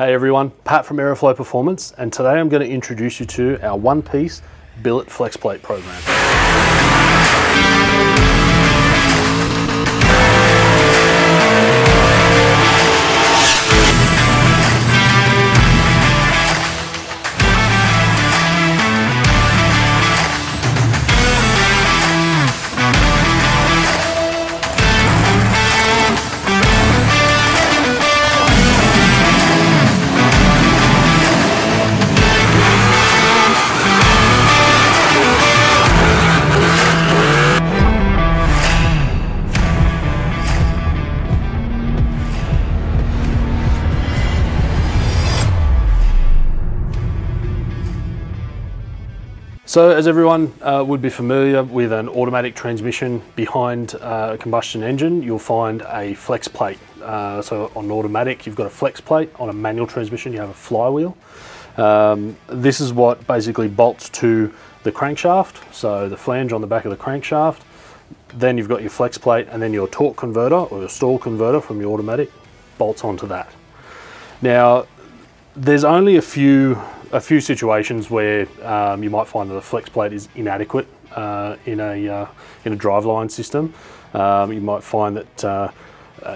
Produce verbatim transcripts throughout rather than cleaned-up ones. Hey everyone, Pat from Aeroflow Performance, and today I'm going to introduce you to our one-piece billet flex plate program. So as everyone uh, would be familiar with an automatic transmission behind uh, a combustion engine, you'll find a flex plate. Uh, so on automatic, you've got a flex plate. On a manual transmission, you have a flywheel. Um, this is what basically bolts to the crankshaft. So the flange on the back of the crankshaft, then you've got your flex plate, and then your torque converter or your stall converter from your automatic bolts onto that. Now, there's only a few a few situations where um, you might find that the flex plate is inadequate uh, in a uh, in a driveline system. Um, you might find that uh,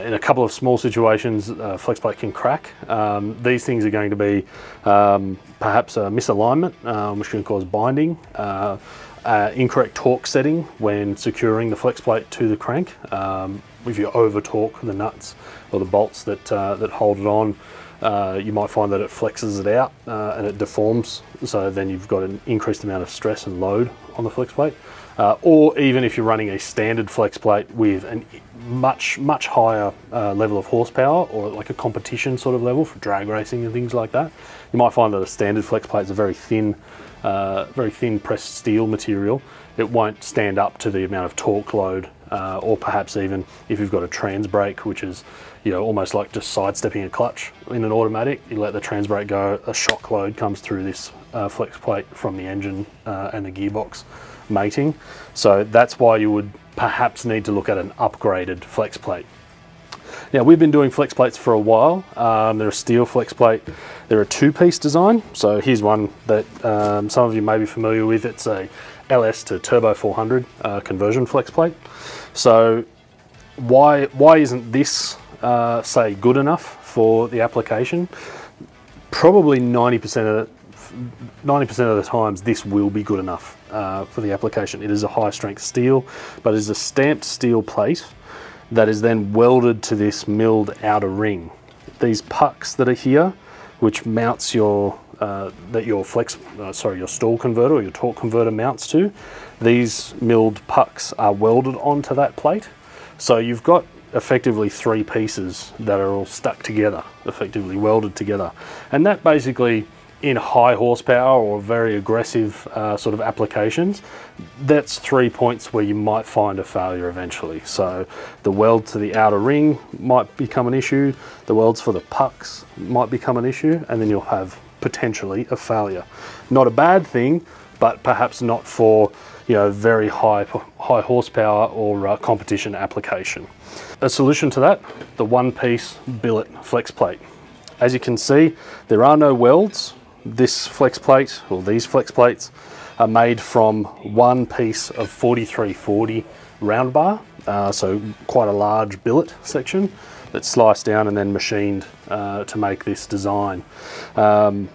in a couple of small situations, uh, flex plate can crack. Um, these things are going to be um, perhaps a misalignment, um, which can cause binding, uh, uh, incorrect torque setting when securing the flex plate to the crank. Um, if you over torque the nuts or the bolts that uh, that hold it on, Uh, you might find that it flexes it out uh, and it deforms, so then you've got an increased amount of stress and load on the flex plate. Uh, or even if you're running a standard flex plate with a much, much higher uh, level of horsepower, or like a competition sort of level for drag racing and things like that, you might find that a standard flex plate is a very thin, uh, very thin pressed steel material. It won't stand up to the amount of torque load. Uh, or perhaps even if you've got a trans brake, which is, you know, almost like just sidestepping a clutch in an automatic, you let the trans brake go, a shock load comes through this uh, flex plate from the engine uh, and the gearbox mating. So that's why you would perhaps need to look at an upgraded flex plate. Now, we've been doing flex plates for a while. Um, they're a steel flex plate. They're a two-piece design. So here's one that um, some of you may be familiar with. It's a L S to turbo four hundred uh, conversion flex plate. So why, why isn't this, uh, say, good enough for the application? Probably ninety percent of ninety percent of the times this will be good enough uh, for the application. It is a high-strength steel, but it is a stamped steel plate that is then welded to this milled outer ring. These pucks that are here, which mounts your uh, that your flex, uh, sorry, your stall converter or your torque converter mounts to, these milled pucks are welded onto that plate. So you've got effectively three pieces that are all stuck together, effectively welded together, and that basically, in high horsepower or very aggressive uh, sort of applications, that's three points where you might find a failure eventually. So the weld to the outer ring might become an issue, the welds for the pucks might become an issue, and then you'll have potentially a failure. Not a bad thing, but perhaps not for, you know, very high, high horsepower or uh, competition application. A solution to that, the one-piece billet flex plate. As you can see, there are no welds. This flex plate, or these flex plates, are made from one piece of forty-three forty round bar, uh, so quite a large billet section that's sliced down and then machined uh, to make this design. Um,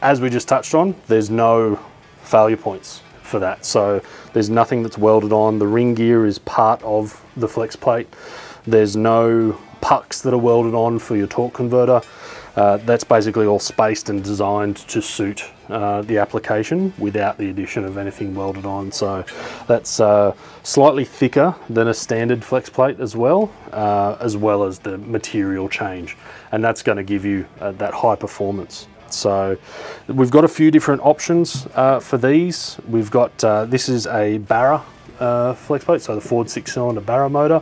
as we just touched on, there's no failure points for that, so there's nothing that's welded on. The ring gear is part of the flex plate. There's no pucks that are welded on for your torque converter. Uh, that's basically all spaced and designed to suit uh, the application without the addition of anything welded on. So that's uh, slightly thicker than a standard flex plate as well, uh, as well as the material change. And that's going to give you uh, that high performance. So we've got a few different options uh, for these. We've got, uh, this is a Barra uh, flex plate, so the Ford six cylinder Barra motor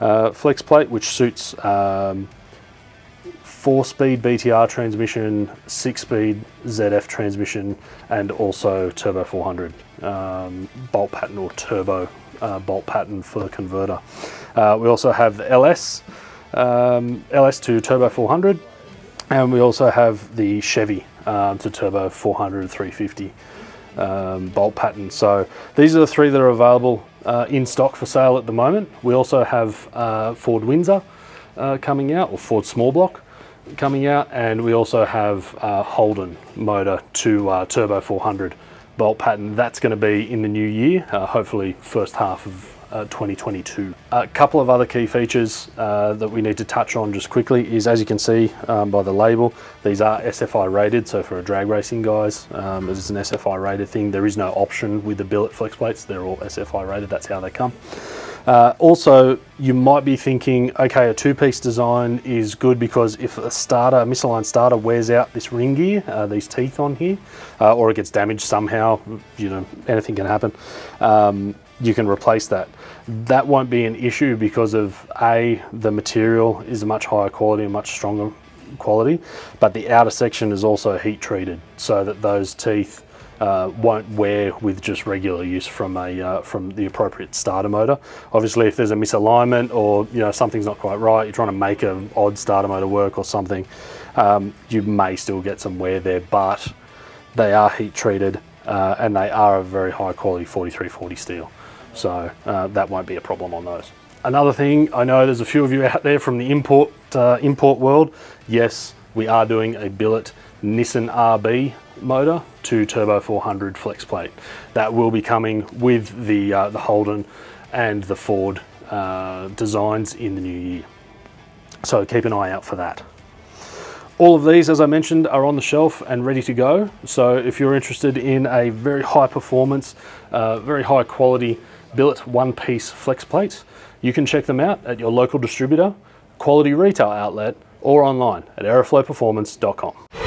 uh, flex plate, which suits um, four-speed B T R transmission, six-speed Z F transmission, and also turbo four hundred um, bolt pattern or turbo uh, bolt pattern for the converter. Uh, we also have the L S, um, L S to turbo four hundred, And we also have the Chevy uh, to turbo four hundred, three fifty um, bolt pattern. So these are the three that are available uh, in stock for sale at the moment. We also have uh, Ford Windsor uh, coming out, or Ford Small Block coming out, and we also have uh, Holden motor to uh, turbo four hundred bolt pattern. That's going to be in the new year, uh, hopefully first half of Uh, twenty twenty-two. A couple of other key features uh, that we need to touch on just quickly is, as you can see um, by the label, these are S F I rated. So for a drag racing guys, um, it's an S F I rated thing. There is no option with the billet flex plates. They're all S F I rated. That's how they come. Uh, also, you might be thinking, okay, a two-piece design is good because if a starter, a misaligned starter wears out this ring gear, uh, these teeth on here, uh, or it gets damaged somehow, you know, anything can happen. Um, you can replace that. That won't be an issue because of A, the material is much higher quality and much stronger quality, but the outer section is also heat treated so that those teeth uh, won't wear with just regular use from a uh, from the appropriate starter motor. Obviously, if there's a misalignment or you know something's not quite right, you're trying to make an odd starter motor work or something, um, you may still get some wear there, but they are heat treated uh, and they are a very high quality forty-three forty steel. So uh, that won't be a problem on those. Another thing, I know there's a few of you out there from the import uh, import world. Yes, we are doing a billet Nissan R B motor to turbo four hundred flex plate. That will be coming with the, uh, the Holden and the Ford uh, designs in the new year. So keep an eye out for that. All of these, as I mentioned, are on the shelf and ready to go. So if you're interested in a very high performance, uh, very high quality billet one-piece flex plates, you can check them out at your local distributor, quality retail outlet, or online at aeroflow performance dot com.